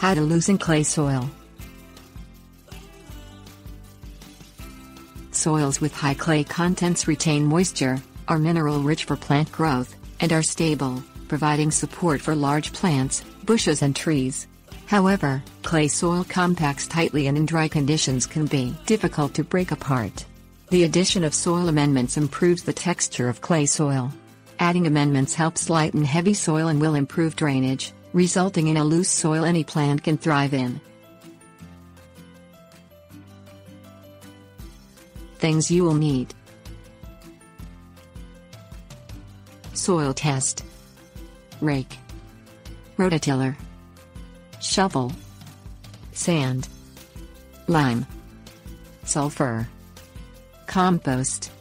How to loosen clay soil. Soils with high clay contents retain moisture, are mineral-rich for plant growth, and are stable, providing support for large plants, bushes and trees. However, clay soil compacts tightly and in dry conditions can be difficult to break apart. The addition of soil amendments improves the texture of clay soil. Adding amendments helps lighten heavy soil and will improve drainage, resulting in a loose soil any plant can thrive in. Things you will need. Soil test. Rake. Rototiller. Shovel. Sand. Lime. Sulfur. Compost.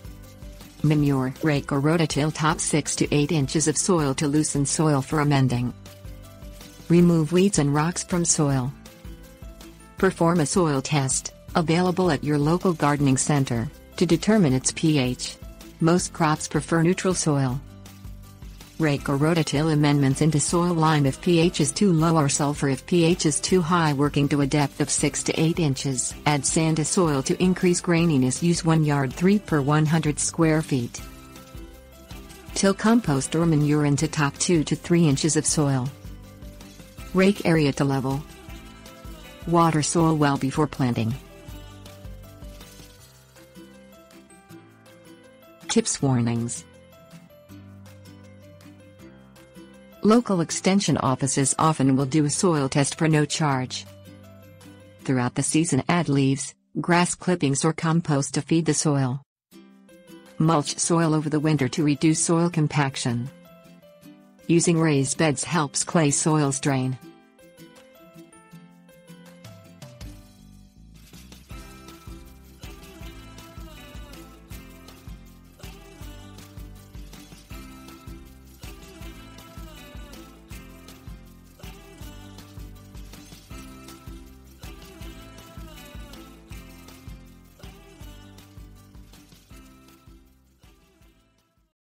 Manure. Rake or rototill top 6 to 8 inches of soil to loosen soil for amending. Remove weeds and rocks from soil. Perform a soil test, available at your local gardening center, to determine its pH. Most crops prefer neutral soil. Rake or rototill amendments into soil lime if pH is too low or sulfur if pH is too high, working to a depth of 6 to 8 inches. Add sand to soil to increase graininess. Use 1 yard 3 per 100 square feet. Till compost or manure into top 2 to 3 inches of soil. Rake area to level. Water soil well before planting. Tips, warnings. Local extension offices often will do a soil test for no charge. Throughout the season, add leaves, grass clippings or compost to feed the soil. Mulch soil over the winter to reduce soil compaction. Using raised beds helps clay soils drain.